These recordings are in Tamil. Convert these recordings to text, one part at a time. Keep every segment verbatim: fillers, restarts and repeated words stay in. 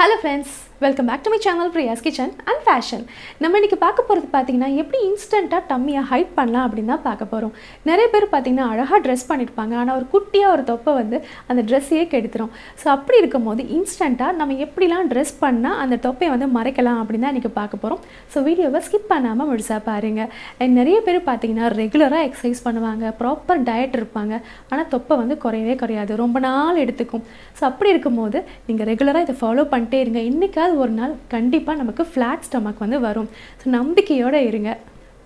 Hello friends, welcome back to my channel Priya's Kitchen and Fashion. நம்ம இன்னைக்கு பார்க்க போறது பாத்தீங்கன்னா எப்படி இன்ஸ்டன்ட்டா டம்மியை ஹைட் பண்ணலாம் அப்படினா பார்க்க போறோம். நிறைய பேர் பாத்தீங்கன்னா அழகா Dress பண்ணிருப்பாங்க ஆனா ஒரு குட்டியா ஒரு தொப்பை வந்து அந்த Dressயே கெடுத்துரும். சோ அப்படி இருக்கும்போது இன்ஸ்டன்ட்டா நம்ம எப்படிலாம் Dress பண்ணா அந்த தொப்பை வந்து மறைக்கலாம் அப்படினா இன்னைக்கு பார்க்க போறோம். சோ வீடியோவை ஸ்கிப் பண்ணாம முழுசா பாருங்க. நிறைய பேர் பாத்தீங்கன்னா ரெகுலரா எக்சர்சைஸ் பண்ணுவாங்க, ப்ராப்பர் டயட் இருப்பாங்க ஆனா தொப்பை வந்து குறையவே குறையாது. ரொம்ப நாள் எடுத்துக்கும். சோ அப்படி இருக்கும்போது நீங்க ரெகுலரா இத ஃபாலோ பண்ணி இருங்க இன்னைக்காவது ஒரு நாள் கண்டிப்பா நமக்கு flat stomach வந்து வரும். சோ நம்பிக்கையோட இருங்க.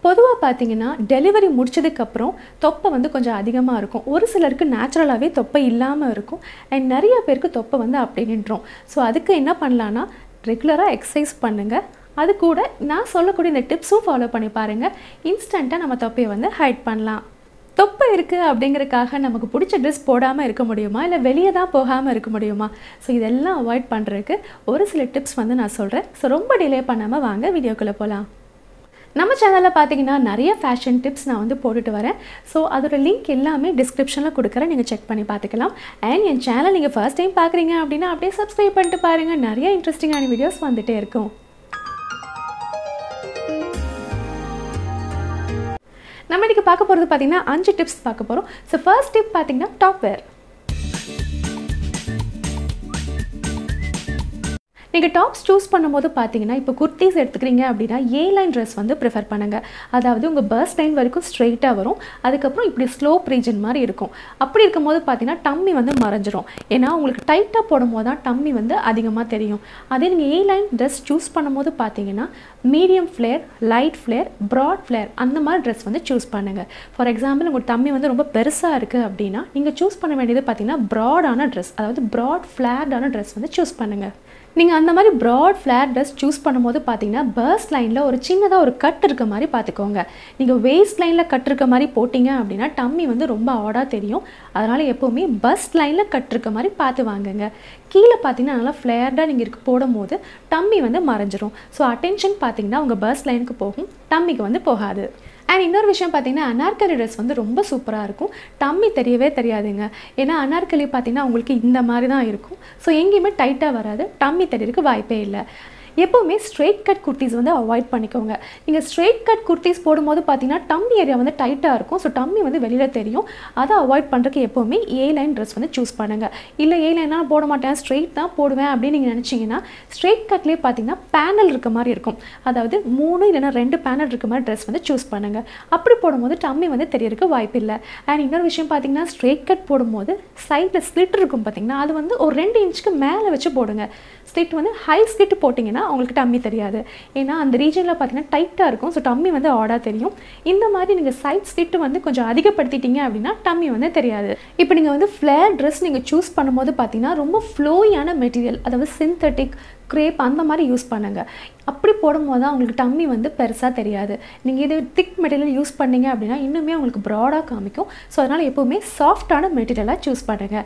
பொதுவா பாத்தீங்கன்னா டெலிவரி முடிச்சதுக்கு அப்புறம் தொப்பை வந்து கொஞ்சம் அதிகமா இருக்கும். ஒரு சிலருக்கு நேச்சுரலாவே தொப்பை இல்லாம இருக்கும். and நிறைய பேருக்கு தொப்பை வந்து அப்படியே நின்றும். சோ அதுக்கு என்ன பண்ணலாம்னா ரெகுலரா எக்சர்சைஸ் பண்ணுங்க. அது கூட நான் சொல்லக்கூடிய இந்த டிப்ஸும் ஃபாலோ பண்ணி பாருங்க. இன்ஸ்டன்ட்டா நம்ம தொப்பையை வந்து ஹைட் பண்ணலாம். தொப்பை இருக்கு அப்படிங்கறதுக்காக நமக்கு பிடிச்ச Dress போடாம இருக்க முடியுமா இல்ல வெளிய தான் போகாம இருக்க முடியுமா சோ இதெல்லாம் அவாய்ட் பண்றதுக்கு ஒரு சில டிப்ஸ் வந்து நான் சொல்றேன் சோ ரொம்ப டிலே பண்ணாம வாங்க வீடியோக்குள்ள போலாம் நம்ம சேனல்ல பாத்தீங்கன்னா நிறைய ஃபேஷன் டிப்ஸ் நான் வந்து போட்டுட்டு வரேன் சோ அதோட லிங்க் எல்லாமே டிஸ்கிரிப்ஷன்ல கொடுக்கறேன் நீங்க செக் பண்ணி பார்த்துக்கலாம் and என் சேனலை நீங்க first டைம் பார்க்கறீங்க அப்படினா அப்படியே subscribe பண்ணிட்டு பாருங்க நிறைய இன்ட்ரஸ்டிங்கான வீடியோஸ் வந்துட்டே இருக்கும் நம்ம இன்னைக்கு பார்க்க போறது பாத்தீங்கன்னா அஞ்சு டிப்ஸ் பார்க்க போறோம். சோ first tip பாத்தீங்கன்னா top wear. நீங்க டாப்ஸ் चूஸ் பண்ணும்போது பாத்தீங்கன்னா இப்போ குர்தீஸ் எடுத்துக்கிறீங்க அப்படினா A லைன் Dress வந்து பிரெஃபர் பண்ணுங்க. அதாவது உங்க பர்ஸ்ட் லைன் வரைக்கும் ஸ்ட்ரைட்டா வரும். அதுக்கு அப்புறம் இப்படி ஸ்லோப் ரீஜன் மாதிரி இருக்கும். அப்படி இருக்கும்போது பாத்தீங்கன்னா டம்மி வந்து மறைஞ்சிரும். ஏனா உங்களுக்கு டைட்டா போடும்போது தான் டம்மி வந்து அதிகமா தெரியும். அதே நீங்க A லைன் Dress चूஸ் பண்ணும்போது பாத்தீங்கன்னா medium flare, light flare, broad flare அந்த மாதிரி Dress வந்து चूஸ் பண்ணுங்க. ஃபார் எக்ஸாம்பிள் உங்க டம்மி வந்து ரொம்ப பெருசா இருக்கு அப்படினா நீங்க चूஸ் பண்ண வேண்டியது பாத்தீங்கன்னா broad ஆன Dress அதாவது broad flared ஆன Dress வந்து चूஸ் பண்ணுங்க. நீங்க அந்த மாதிரி broad flare dress choose பண்ணும்போது பாத்தீங்கன்னா burst line ல ஒரு சின்னதா ஒரு கட் இருக்க மாதிரி பாத்துக்கோங்க. நீங்க waist line ல கட் இருக்க மாதிரி போடிங்க அப்படினா டம்மி வந்து ரொம்ப ஆடா தெரியும். அதனால எப்பவுமே burst line ல கட் இருக்க மாதிரி பார்த்து வாங்குங்க. கீழ பாத்தீங்கன்னா நல்லா flared-ஆ நீங்க இருக்கு போடும்போது டம்மி வந்து மறைஞ்சிரும். சோ attention பாத்தீங்கன்னா உங்க burst line-க்கு போகும், டம்மிக்கு வந்து போகாது. And இன்னொரு விஷயம் பாத்தீங்கன்னா அனார்கலி Dress வந்து ரொம்ப சூப்பரா இருக்கும். டம்மி தெரியவே தெரியாதுங்க. ஏனா அனார்கலி பாத்தீங்கன்னா உங்களுக்கு இந்த மாதிரி தான் இருக்கும். சோ எங்கயுமே டைட்டா வராது. டம்மி தெரியருக்கு வாய்ப்பே இல்ல. எப்பவுமே straight cut kurtis வந்து அவாய்ட் பண்ணிக்கோங்க. நீங்க straight cut kurtis போடும்போது பாத்தீங்கன்னா டம்மி ஏரியா வந்து டைட்டா இருக்கும். சோ டம்மி வந்து வெளியில தெரியும். அத அவாய்ட் பண்றதுக்கு எப்பவுமே A line Dress வந்து चूஸ் பண்ணுங்க. இல்ல A line நான் போட மாட்டேன், straight தான் போடுவேன் அப்படி நீங்க நினைச்சீங்கன்னா straight cutலயே பாத்தீங்கன்னா panel இருக்க மாதிரி இருக்கும். அதாவது மூணு இல்லனா ரெண்டு panel இருக்க மாதிரி Dress வந்து चूஸ் பண்ணுங்க. அப்படி போடும்போது டம்மி வந்து தெரியருக்கு வாய்ப்பில்லை. and இன்னொரு விஷயம் பாத்தீங்கன்னா straight cut போடும்போது சைடுல ஸ்லிட் இருக்கும் பாத்தீங்கன்னா அது வந்து ஒரு ரெண்டு இன்ச்சுக்கு மேல வெச்சு போடுங்க. ஸ்லிட் வந்து ஹை ஸ்லிட் போடிங்க உங்களுக்கு டம்மி தெரியாது. ஏனா அந்த ரீஜன்ல பாத்தீங்கன்னா டைட்டா இருக்கும். சோ டம்மி வந்து ஆடா தெரியும். இந்த மாதிரி நீங்க சைடு ஸ்லிட் வந்து கொஞ்சம் அதிகப்படுத்திட்டீங்க அப்படினா டம்மி வந்து தெரியாது. இப்போ நீங்க வந்து ஃப்ளேர் Dress நீங்க चूஸ் பண்ணும்போது பாத்தீங்கன்னா ரொம்ப ஃப்ளோயான மெட்டீரியல் அதாவது சிந்தெடிக் கிரேப் அந்த மாதிரி யூஸ் பண்ணுங்க. அப்படி போடும்போது தான் உங்களுக்கு டம்மி வந்து பெருசா தெரியாது. நீங்க இது திக் மெட்டீரியல் யூஸ் பண்ணீங்க அப்படினா இன்னுமே உங்களுக்கு பிராடா காமிக்கும். சோ அதனால எப்பவுமே சாஃப்ட்டான மெட்டீரியலா चूஸ் பண்ணுங்க.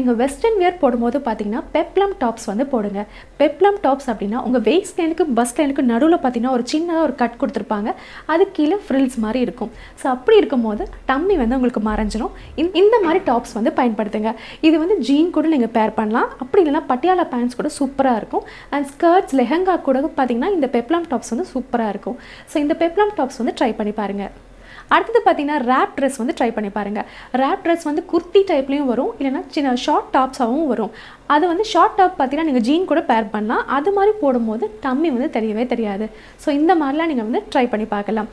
நீங்க வெஸ்டர்ன் wear போடும்போது பாத்தீங்கன்னா பெப்ளம் டாப்ஸ் வந்து போடுங்க. பெப்ளம் டாப்ஸ் அப்படினா உங்க waist line-க்கு bust line-க்கு நடுவுல பாத்தீங்கன்னா ஒரு சின்னதா ஒரு கட் கொடுத்திருப்பாங்க. அது கீழ frills மாதிரி இருக்கும். சோ அப்படி இருக்கும்போது டம்மி வந்து உங்களுக்கு மறைஞ்சிரும். இந்த மாதிரி டாப்ஸ் வந்து பயன்படுத்துங்க. இது வந்து ஜீன் கூட நீங்க பேர் பண்ணலாம். அப்படி இல்லனா பட்டியாலா pants கூட சூப்பரா இருக்கும். and skirts lehenga கூட பாத்தீங்கன்னா இந்த peplum tops வந்து சூப்பரா இருக்கும் சோ இந்த peplum tops வந்து ட்ரை பண்ணி பாருங்க அடுத்து பாத்தீங்கன்னா wrap Dress வந்து ட்ரை பண்ணி பாருங்க wrap Dress வந்து kurti டைப்லயும் வரும் இல்லனா சின்ன short tops-ஆவும் வரும் அது வந்து short top பாத்தீங்கன்னா நீங்க jean கூட pair பண்ணலாம் அது மாதிரி போடும்போது டம்மி வந்து தெரியவே தெரியாது சோ இந்த மாதிரிலாம் நீங்க வந்து ட்ரை பண்ணி பார்க்கலாம்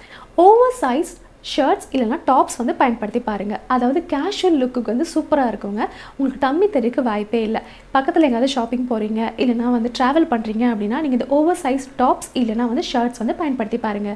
oversized shirts இல்லனா tops வந்து பயன்படுத்தி பாருங்க அதாவது casual look-க்கு வந்து சூப்பரா இருக்குங்க உங்களுக்கு டம்மி தெரியக்கு வாய்ப்பே இல்ல பக்கத்துல எங்காவது shopping போறீங்க இல்லனா வந்து travel பண்றீங்க அப்படினா நீங்க இந்த oversized tops இல்லனா வந்து shirts வந்து பயன்படுத்தி பாருங்க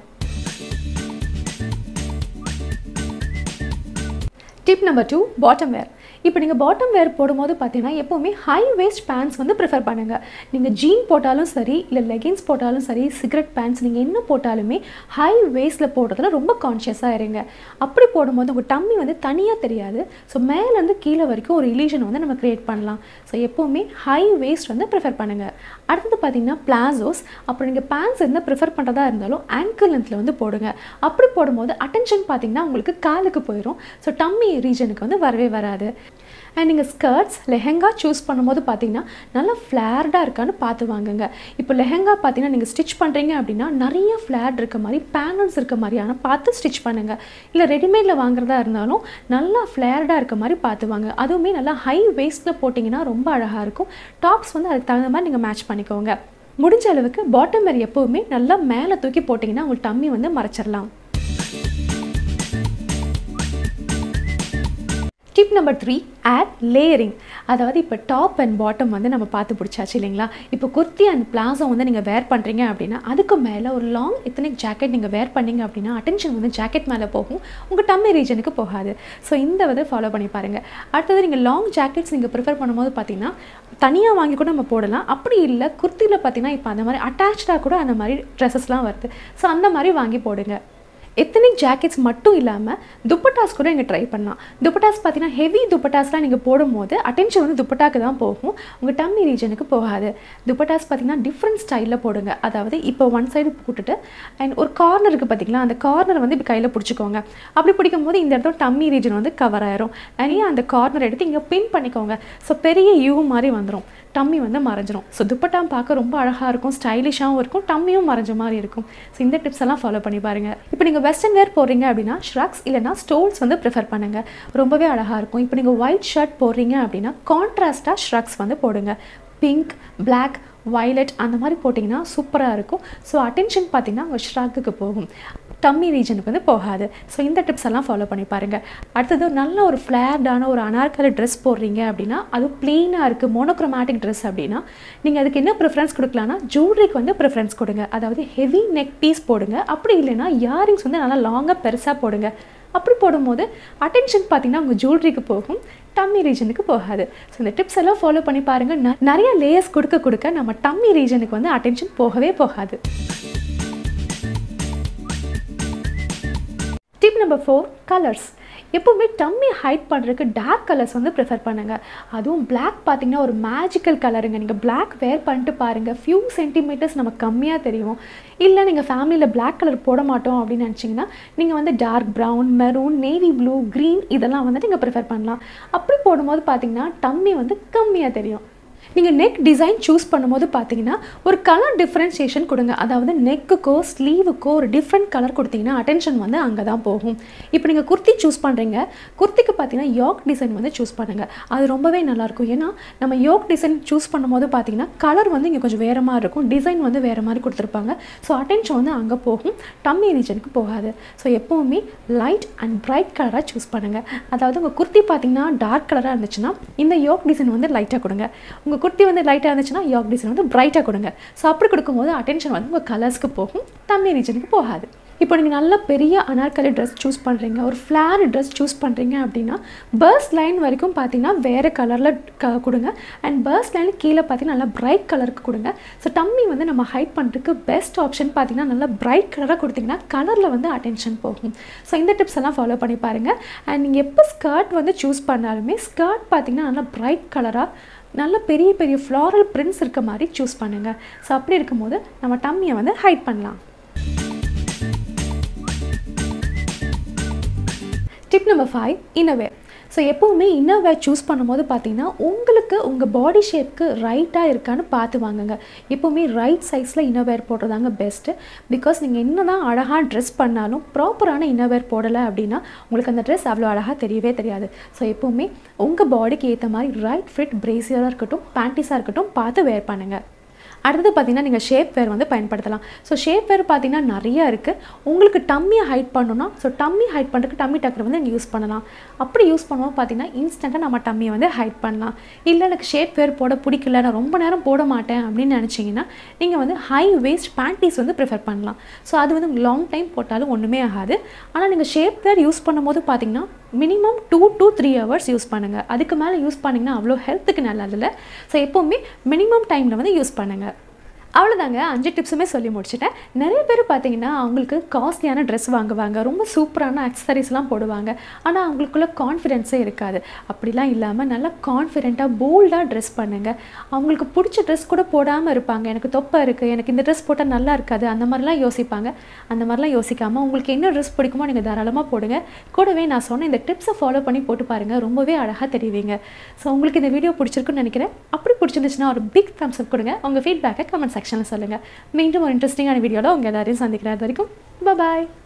tip number two bottom wear இப்போ நீங்க bottom wear போடும்போது பாத்தீங்கன்னா எப்பவுமே high waist pants வந்து prefer பண்ணுங்க. நீங்க jean போட்டாலும் சரி இல்ல leggings போட்டாலும் சரி cigarette pants நீங்க என்ன போட்டாலுமே high waist-ல போடுறதுல ரொம்ப கான்ஷியஸா இருங்க. அப்படி போடும்போது உங்க டம்மி வந்து தனியா தெரியாது. சோ மேல இருந்து கீழ வரைக்கும் ஒரு illusion வந்து நம்ம create பண்ணலாம். சோ எப்பவுமே high waist வந்து prefer பண்ணுங்க. அடுத்து பாத்தீங்கன்னா plazos அப்புறம் நீங்க pants என்ன prefer பண்றதா இருந்தாலும் ankle length-ல வந்து போடுங்க. அப்படி போடும்போது attention பாத்தீங்கன்னா உங்களுக்கு காலுக்கு போயிடும். சோ டம்மி region-க்கு வந்து வரவே வராது And you skirts, lehenga choose பண்ணும்போது பாத்தீங்கன்னா நல்ல ஃப்ளேர்டா இருக்கான்னு பார்த்து வாங்குங்க. இப்போ lehenga பாத்தீங்கன்னா நீங்க ஸ்டிட்ச் பண்றீங்க அப்படினா நிறைய ஃப்ளேர்ட் இருக்க மாதிரி பேனல்ஸ் இருக்க மாதிரியான பார்த்து ஸ்டிட்ச் பண்ணுங்க. இல்ல ரெடிமேட்ல வாங்குறதா இருந்தாலும் நல்ல ஃப்ளேர்டா இருக்க மாதிரி பார்த்து வாங்குங்க. அதுவுமே நல்ல ஹை waistல போடிங்கன்னா ரொம்ப அழகா இருக்கும். டாப்ஸ் வந்து அதுக்கு தகுந்த மாதிரி நீங்க மேட்ச் பண்ணிக்கோங்க. முடிஞ்ச அளவுக்கு பாட்டம் ஏரியா எப்பவுமே நல்லா மேலே தூக்கி போடிங்கன்னா உங்க டம்மி வந்து மறைச்சிரலாம். Tip number three, add layering. அதாவது இப்போ டாப் அண்ட் பாட்டம் வந்து நம்ம பார்த்து பிடிச்சாச்சு இல்லைங்களா. இப்போ குர்த்தி அண்ட் பிளாசோ வந்து நீங்கள் வேர் பண்ணுறீங்க அப்படின்னா அதுக்கு மேலே ஒரு லாங் எத்தனிக் ஜாக்கெட் நீங்கள் வேர் பண்ணீங்க அப்படின்னா அட்டென்ஷன் வந்து ஜாக்கெட் மேலே போகும், உங்கள் டம்மி ரீஜனுக்கு போகாது. ஸோ இந்த வந்து ஃபாலோ பண்ணி பாருங்கள். அடுத்தது நீங்கள் லாங் ஜாக்கெட்ஸ் நீங்கள் ப்ரிஃபர் பண்ணும்போது பார்த்தீங்கன்னா தனியாக வாங்கி கூட நம்ம போடலாம். அப்படி இல்லை குர்த்தியில் பார்த்தீங்கன்னா இப்போ அந்த மாதிரி அட்டாச்சாக கூட அந்த மாதிரி ட்ரெஸ்ஸஸ்லாம் வருது. ஸோ அந்த மாதிரி வாங்கி போடுங்க. எத்தனை ஜாக்கெட்ஸ் மட்டும் இல்லாமல் துப்பட்டாஸ் கூட நீங்கள் ட்ரை பண்ணலாம். துப்பட்டாஸ் பார்த்தீங்கன்னா ஹெவி துப்பட்டாஸ்லாம் நீங்கள் போடும்போது அட்டென்ஷன் வந்து துப்பட்டாக்கு தான் போகும், உங்கள் டம்மி ரீஜனுக்கு போகாது. துப்பட்டாஸ் பார்த்தீங்கன்னா டிஃப்ரெண்ட் ஸ்டைலில் போடுங்க. அதாவது இப்போ ஒன் சைடு போட்டுட்டு அண்ட் ஒரு கார்னருக்கு பார்த்தீங்கன்னா அந்த கார்னர் வந்து இப்போ கையில் பிடிச்சிக்கோங்க. அப்படி பிடிக்கும்போது இந்த இடத்துல டம்மி ரீஜன் வந்து கவர் ஆயிரும். நிறைய அந்த கார்னர் எடுத்து இங்கே பின் பண்ணிக்கோங்க. ஸோ பெரிய யூ மாதிரி வந்துடும், டம்மி வந்து மறைஞ்சிரும். ஸோ துப்பட்டாம் பார்க்க ரொம்ப அழகாக இருக்கும், ஸ்டைலிஷாகவும் இருக்கும், டம்மியும் மறைஞ்ச மாதிரி இருக்கும். ஸோ இந்த டிப்ஸ் எல்லாம் ஃபாலோ பண்ணி பாருங்கள். இப்போ நீங்கள் வெஸ்டர்ன் வேர் போடுறீங்க அப்படின்னா ஷ்ரக்ஸ் இல்லைனா ஸ்டோல்ஸ் வந்து ப்ரிஃபர் பண்ணுங்கள், ரொம்பவே அழகாக இருக்கும். இப்போ நீங்கள் ஒயிட் ஷர்ட் போடுறீங்க அப்படின்னா கான்ட்ராஸ்டாக ஷ்ரக்ஸ் வந்து போடுங்க. பிங்க், பிளாக், வயலட் அந்த மாதிரி போட்டிங்கன்னா சூப்பராக இருக்கும். ஸோ அட்டென்ஷன் பார்த்திங்கன்னா உங்கள் ஷ்ரக்குக்கு போகும், டம்மி ரீஜனுக்கு வந்து போகாது. ஸோ இந்த டிப்ஸ் எல்லாம் ஃபாலோ பண்ணி பாருங்கள். அடுத்தது நல்ல ஒரு ஃப்ளேர்டான ஒரு அனார்கலி ட்ரெஸ் போடுறீங்க அப்படின்னா அது ப்ளெயினாக இருக்குது, மோனோக்ரோமேட்டிக் ட்ரெஸ் அப்படின்னா நீங்கள் அதுக்கு என்ன ப்ரிஃபரன்ஸ் கொடுக்கலான்னா ஜூவல்ரிக்கு வந்து ப்ரிஃபரன்ஸ் கொடுங்க. அதாவது ஹெவி நெக் பீஸ் போடுங்க, அப்படி இல்லைன்னா இயரிங்ஸ் வந்து நல்லா லாங்காக பெருசாக போடுங்க. அப்படி போடும்போது அட்டென்ஷன் பார்த்திங்கன்னா உங்கள் ஜூவல்ரிக்கு போகும், டம்மி ரீஜனுக்கு போகாது. ஸோ இந்த டிப்ஸ் எல்லாம் ஃபாலோ பண்ணி பாருங்கள். நிறைய லேயர்ஸ் கொடுக்க கொடுக்க நம்ம டம்மி ரீஜனுக்கு வந்து அட்டென்ஷன் போகவே போகாது. Tip number four, colours. எப்போவுமே டம்மி ஹைட் பண்ணுறதுக்கு டார்க் கலர்ஸ் வந்து ப்ரிஃபர் பண்ணுங்கள். அதுவும் பிளாக் பார்த்திங்கன்னா ஒரு மேஜிக்கல் கலருங்க. நீங்கள் பிளாக் வேர் பண்ணிட்டு பாருங்கள், ஃபியூ சென்டிமீட்டர்ஸ் நமக்கு கம்மியாக தெரியும். இல்லை நீங்கள் ஃபேமிலியில் பிளாக் கலர் போட மாட்டோம் அப்படின்னு நினச்சிங்கன்னா நீங்கள் வந்து dark brown, maroon, navy blue, green இதெல்லாம் வந்துட்டு நீங்கள் ப்ரிஃபர் பண்ணலாம். அப்படி போடும்போது பார்த்திங்கன்னா டம்மி வந்து கம்மியாக தெரியும். நீங்கள் நெக் டிசைன் சூஸ் பண்ணும்போது பார்த்தீங்கன்னா ஒரு கலர் டிஃப்ரென்ஷியேஷன் கொடுங்க. அதாவது நெக்குக்கோ ஸ்லீவுக்கோ ஒரு டிஃப்ரெண்ட் கலர் கொடுத்தீங்கன்னா அட்டென்ஷன் வந்து அங்கே தான் போகும். இப்போ நீங்கள் குர்த்தி சூஸ் பண்ணுறீங்க, குர்த்திக்கு பார்த்தீங்கன்னா யோக் டிசைன் வந்து சூஸ் பண்ணுங்கள், அது ரொம்பவே நல்லாயிருக்கும். ஏன்னா நம்ம யோக் டிசைன் சூஸ் பண்ணும்போது பார்த்தீங்கன்னா கலர் வந்து இங்கே கொஞ்சம் வேறு மாதிரி இருக்கும், டிசைன் வந்து வேறு மாதிரி கொடுத்துருப்பாங்க. ஸோ அட்டென்ஷன் வந்து அங்கே போகும், டம்மி ரீஜனுக்கு போகாது. ஸோ எப்போவுமே லைட் அண்ட் பிரைட் கலராக சூஸ் பண்ணுங்கள். அதாவது உங்கள் குர்த்தி பார்த்தீங்கன்னா டார்க் கலராக இருந்துச்சுன்னா இந்த யோக் டிசைன் வந்து லைட்டாக கொடுங்க. உங்கள் குர்த்தி வந்து லைட்டாக இருந்துச்சுன்னா யோக் டிசைன் வந்து பிரைட்டாக கொடுங்க. ஸோ அப்படி கொடுக்கும்போது அட்டென்ஷன் வந்து உங்கள் கலர்ஸ்க்கு போகும், டம்மி ரீஜனுக்கு போகாது. இப்போ நீங்கள் நல்ல பெரிய அனார்கலி ட்ரெஸ் சூஸ் பண்ணுறீங்க, ஒரு ஃப்ளார் ட்ரெஸ் சூஸ் பண்ணுறீங்க அப்படின்னா பர்ஸ் லைன் வரைக்கும் பார்த்தீங்கன்னா வேறு கலரில் க கொடுங்க. அண்ட் பர்ஸ் லைனுக்கு கீழே பார்த்தீங்கன்னா நல்லா பிரைட் கலருக்கு கொடுங்க. ஸோ டம்மி வந்து நம்ம ஹைட் பண்ணுறதுக்கு பெஸ்ட் ஆப்ஷன் பார்த்தீங்கன்னா நல்லா பிரைட் கலராக கொடுத்தீங்கன்னா கலரில் வந்து அட்டென்ஷன் போகும். ஸோ இந்த டிப்ஸ் எல்லாம் ஃபாலோ பண்ணி பாருங்கள். அண்ட் நீங்கள் எப்போ ஸ்கர்ட் வந்து சூஸ் பண்ணாலுமே ஸ்கர்ட் பார்த்தீங்கன்னா நல்லா பிரைட் கலராக நல்ல பெரிய பெரிய ஃப்ளாரல் பிரிண்ட்ஸ் இருக்க மாதிரி சூஸ் பண்ணுங்கள். ஸோ அப்படி இருக்கும்போது நம்ம டம்மியை வந்து ஹைட் பண்ணலாம். Tip number five, innerwear. So எப்போவுமே இன்னர்வேர் சூஸ் பண்ணும்போது பார்த்தீங்கன்னா உங்களுக்கு உங்கள் பாடி ஷேப்புக்கு ரைட்டாக இருக்கான்னு பார்த்து வாங்குங்க. எப்போவுமே ரைட் சைஸில் இன்னர்வேர் போடுறதாங்க பெஸ்ட்டு. பிகாஸ் நீங்கள் என்ன தான் அழகாக ட்ரெஸ் பண்ணாலும் ப்ராப்பரான இன்னர்வேர் போடலை அப்படின்னா உங்களுக்கு அந்த ட்ரெஸ் அவ்வளோ அழகாக தெரியவே தெரியாது. ஸோ எப்போவுமே உங்கள் பாடிக்கு ஏற்ற மாதிரி ரைட் ஃபிட் பிரேசியராக இருக்கட்டும், பேண்டிஸாக இருக்கட்டும் பார்த்து வேர் பண்ணுங்கள். அடுத்தது பார்த்திங்கன்னா நீங்கள் ஷேப் வேர் வந்து பயன்படுத்தலாம். ஸோ ஷேப் வேர் பார்த்திங்கன்னா நிறையா இருக்குது. உங்களுக்கு டம்மியை ஹைட் பண்ணணும்னா ஸோ டம்மி ஹைட் பண்ணுறதுக்கு டம்மி டக்கர் வந்து நீங்கள் யூஸ் பண்ணலாம். அப்படி யூஸ் பண்ணுவோம் பார்த்திங்கன்னா இன்ஸ்டண்ட்டாக நம்ம டம்மியை வந்து ஹைட் பண்ணலாம். இல்லை எனக்கு ஷேப் வேர் போட பிடிக்கல, நான் ரொம்ப நேரம் போட மாட்டேன் அப்படின்னு நினச்சிங்கன்னா நீங்கள் வந்து ஹை வேஸ்ட் பேண்டீஸ் வந்து ப்ரிஃபர் பண்ணலாம். ஸோ அது வந்து லாங் டைம் போட்டாலும் ஒன்றுமே ஆகாது. ஆனால் நீங்கள் ஷேப் வேர் யூஸ் பண்ணும்போது பார்த்திங்கன்னா minimum two two three hours use பண்ணுங்கள். அதுக்கு மேலே யூஸ் பண்ணிங்கன்னா அவ்வளோ ஹெல்த்துக்கு நல்லதில்லை. ஸோ எப்போவுமே மினிமம் டைமில் வந்து யூஸ் பண்ணுங்கள். அவ்வளவுதாங்க அஞ்சு டிப்ஸுமே சொல்லி முடிச்சிட்டேன். நிறைய பேர் பாத்தீங்கன்னா அவங்களுக்கு காஸ்ட்லியான Dress வாங்குவாங்க, ரொம்ப சூப்பரான அக்சஸரீஸ்லாம் போடுவாங்க. ஆனா அவங்களுக்குள்ள கான்ஃபிடன்ஸே இருக்காது. அப்படிலாம் இல்லாம நல்லா கான்ஃபிடென்ட்டா போல்டா Dress பண்ணுங்க. அவங்களுக்கு பிடிச்ச Dress கூட போடாம இருப்பாங்க. எனக்கு தொப்பை இருக்கு, எனக்கு இந்த Dress போட்டா நல்லா இருக்காது, அந்த மாதிரிலாம் யோசிப்பாங்க. அந்த மாதிரிலாம் யோசிக்காம உங்களுக்கு என்ன Dress பிடிக்குமோ நீங்க தாராளமா போடுங்க. கூடவே நான் சொன்ன இந்த டிப்ஸை ஃபாலோ பண்ணி போட்டு பாருங்க, ரொம்பவே அழகா தெரிவீங்க. சோ உங்களுக்கு இந்த வீடியோ பிடிச்சிருக்குன்னு நினைக்கிறேன். அப்படி பிடிச்சிருந்துச்சுன்னா ஒரு பிக் thumbs up கொடுங்க. உங்க feedback-ஐ comment section-ல சொல்லுங்க. மீண்டும் ஒரு இன்ட்ரஸ்டிங்கான வீடியோல உங்க எல்லாரையும் சந்திக்கிறேன். அது வரைக்கும் bye bye.